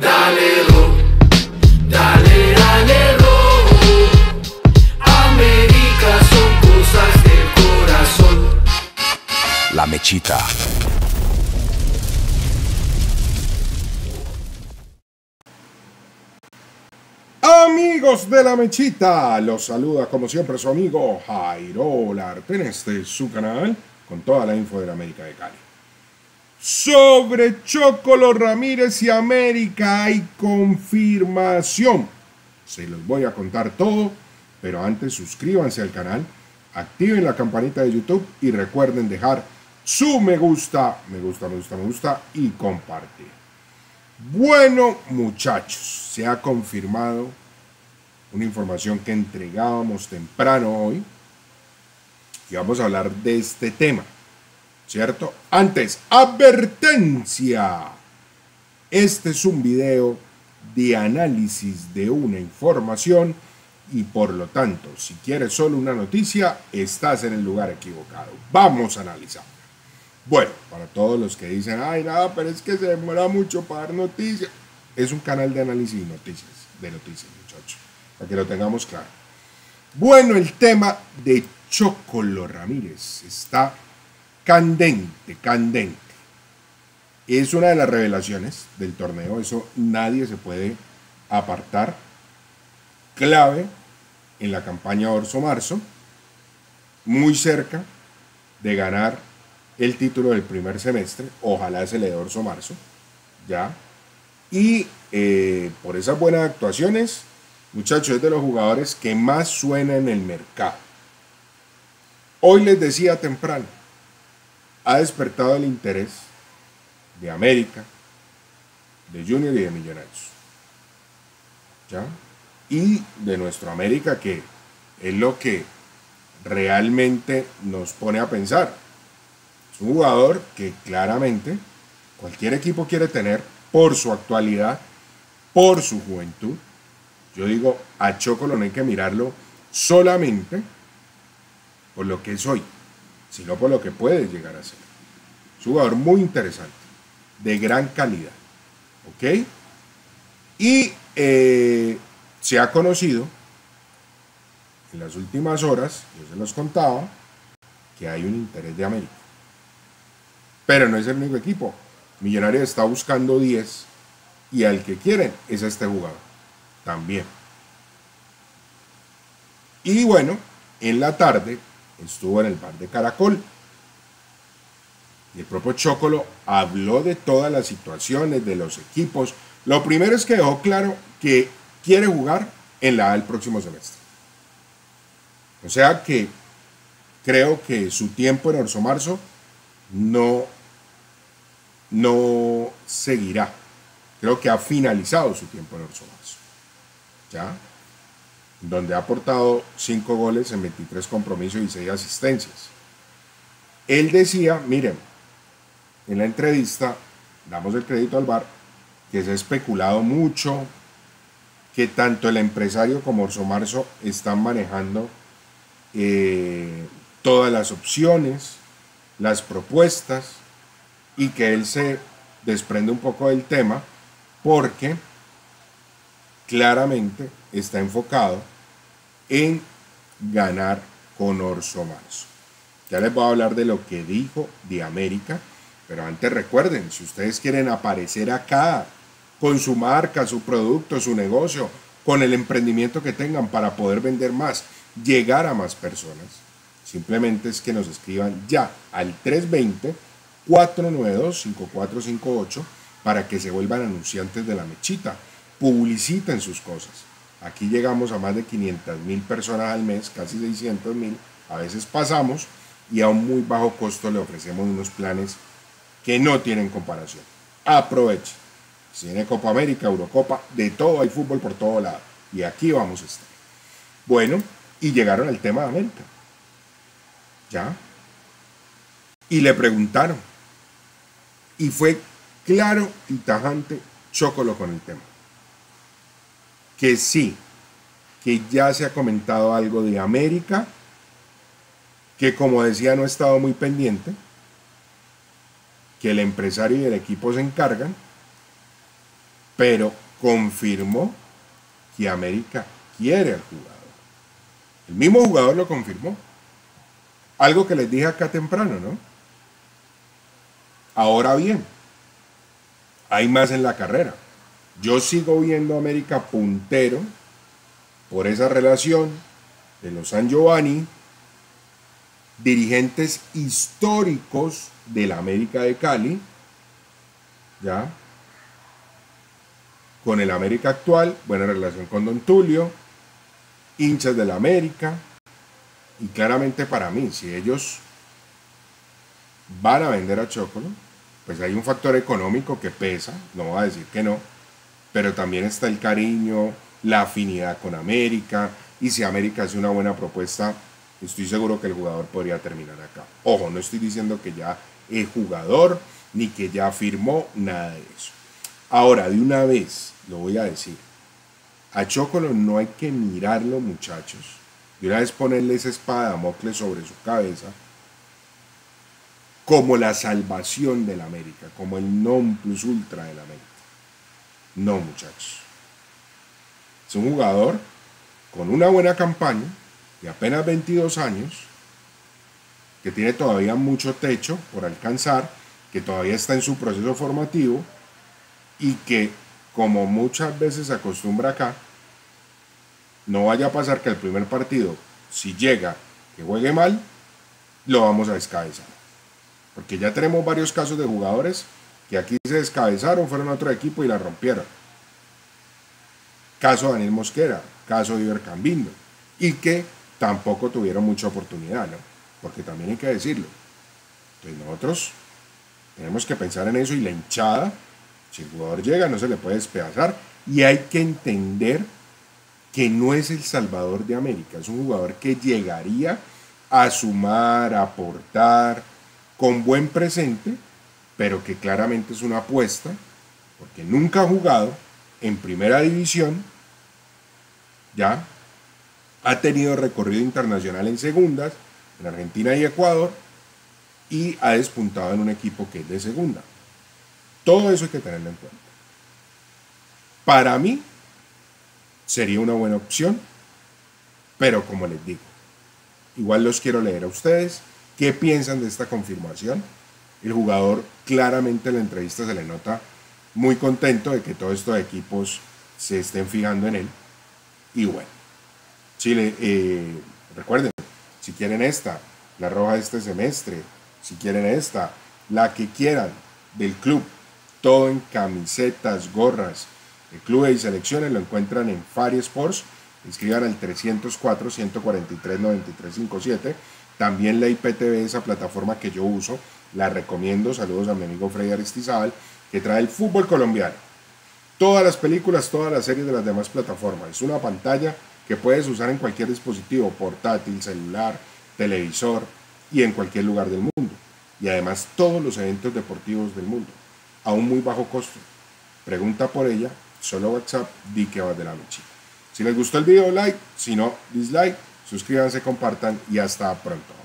Dale Ro, dale, dale Ro. América son cosas del corazón. La Mechita. Amigos de La Mechita, los saluda como siempre su amigo Jairo Olarte en este su canal con toda la info de la América de Cali. Sobre Chocoló Ramírez y América hay confirmación. Se los voy a contar todo, pero antes suscríbanse al canal, activen la campanita de YouTube y recuerden dejar su me gusta y compartir. Bueno, muchachos, se ha confirmado una información que entregábamos temprano hoy y vamos a hablar de este tema. ¿Cierto? Antes, advertencia. Este es un video de análisis de una información y por lo tanto, si quieres solo una noticia, estás en el lugar equivocado. Vamos a analizar. Bueno, para todos los que dicen, ay, nada, pero es que se demora mucho para dar noticias. Es un canal de análisis y noticias, de noticias, muchachos, para que lo tengamos claro. Bueno, el tema de Chocoló Ramírez está candente. Es una de las revelaciones del torneo, eso nadie se puede apartar. Clave en la campaña Dorsomarzo, muy cerca de ganar el título del primer semestre, ojalá se le dé Dorsomarzo, ya. Y por esas buenas actuaciones, muchachos, es de los jugadores que más suena en el mercado. Hoy les decía temprano, ha despertado el interés de América, de Junior y de Millonarios. ¿Ya? Y de nuestro América, que es lo que realmente nos pone a pensar. Es un jugador que claramente cualquier equipo quiere tener por su actualidad, por su juventud. Yo digo, a Chocoló no hay que mirarlo solamente por lo que es hoy, sino por lo que puede llegar a ser. Es un jugador muy interesante, de gran calidad, ¿ok? Y se ha conocido en las últimas horas, yo se los contaba, que hay un interés de América. Pero no es el único equipo. Millonarios está buscando 10 y al que quieren es a este jugador también. Y bueno, en la tarde estuvo en el bar de Caracol y el propio Chocoló habló de todas las situaciones de los equipos. Lo primero es que dejó claro que quiere jugar en la A el próximo semestre, o sea que creo que su tiempo en Dorsomarzo no seguirá. Creo que ha finalizado su tiempo en Dorsomarzo, ya, donde ha aportado 5 goles en 23 compromisos y 6 asistencias. Él decía, miren, en la entrevista, damos el crédito al VAR, que se ha especulado mucho, que tanto el empresario como Dorsomarzo están manejando todas las opciones, las propuestas, y que él se desprende un poco del tema, porque claramente está enfocado en ganar con Dorsomarzo. Ya les voy a hablar de lo que dijo de América, pero antes recuerden, si ustedes quieren aparecer acá con su marca, su producto, su negocio, con el emprendimiento que tengan para poder vender más, llegar a más personas, simplemente es que nos escriban ya al 320-492-5458 para que se vuelvan anunciantes de La Mechita, publiciten sus cosas. Aquí llegamos a más de 500.000 personas al mes, casi 600.000, a veces pasamos, y a un muy bajo costo le ofrecemos unos planes que no tienen comparación. Aprovechen. Si viene Copa América, Eurocopa, de todo, hay fútbol por todo lado. Y aquí vamos a estar. Bueno, y llegaron al tema de América. ¿Ya? Y le preguntaron. Y fue claro y tajante Chocoló con el tema. Que sí, que ya se ha comentado algo de América, que como decía no ha estado muy pendiente, que el empresario y el equipo se encargan, pero confirmó que América quiere al jugador. El mismo jugador lo confirmó. Algo que les dije acá temprano, ¿no? Ahora bien, hay más en la carrera. Yo sigo viendo a América puntero por esa relación de los San Giovanni, dirigentes históricos de la América de Cali, ¿ya? Con el América actual, buena relación con don Tulio, hinchas de la América, y claramente para mí, si ellos van a vender a Chocoló, pues hay un factor económico que pesa, no voy a decir que no, pero también está el cariño, la afinidad con América, y si América hace una buena propuesta, estoy seguro que el jugador podría terminar acá. Ojo, no estoy diciendo que ya es jugador, ni que ya firmó, nada de eso. Ahora, de una vez, lo voy a decir, a Chocoló no hay que mirarlo, muchachos, de una vez ponerle esa espada de Damocles sobre su cabeza, como la salvación del América, como el non plus ultra del América. No, muchachos. Es un jugador con una buena campaña, de apenas 22 años, que tiene todavía mucho techo por alcanzar, que todavía está en su proceso formativo y que, como muchas veces se acostumbra acá, no vaya a pasar que el primer partido, si llega que juegue mal, lo vamos a descabezar. Porque ya tenemos varios casos de jugadores que aquí se descabezaron, fueron a otro equipo y la rompieron. Caso Daniel Mosquera, caso de Ibercambindo, y que tampoco tuvieron mucha oportunidad, ¿no? Porque también hay que decirlo. Entonces nosotros tenemos que pensar en eso y la hinchada, si el jugador llega no se le puede despedazar y hay que entender que no es el salvador de América, es un jugador que llegaría a sumar, a aportar, con buen presente, pero que claramente es una apuesta, porque nunca ha jugado en primera división, ya ha tenido recorrido internacional en segundas, en Argentina y Ecuador, y ha despuntado en un equipo que es de segunda. Todo eso hay que tenerlo en cuenta. Para mí, sería una buena opción, pero como les digo, igual los quiero leer a ustedes. ¿Qué piensan de esta confirmación? El jugador claramente en la entrevista se le nota muy contento de que todos estos equipos se estén fijando en él. Y bueno, Chile, recuerden, si quieren esta, la roja de este semestre, si quieren esta, la que quieran del club, todo en camisetas, gorras, de clubes y selecciones lo encuentran en Fary Sports, escriban al 304-143-9357. También la IPTV, esa plataforma que yo uso, la recomiendo. Saludos a mi amigo Freddy Aristizábal, que trae el fútbol colombiano. Todas las películas, todas las series de las demás plataformas. Es una pantalla que puedes usar en cualquier dispositivo, portátil, celular, televisor y en cualquier lugar del mundo. Y además todos los eventos deportivos del mundo, a un muy bajo costo. Pregunta por ella, solo WhatsApp, di que vas de La Mechita. Si les gustó el video, like, si no, dislike. Suscríbanse, compartan y hasta pronto.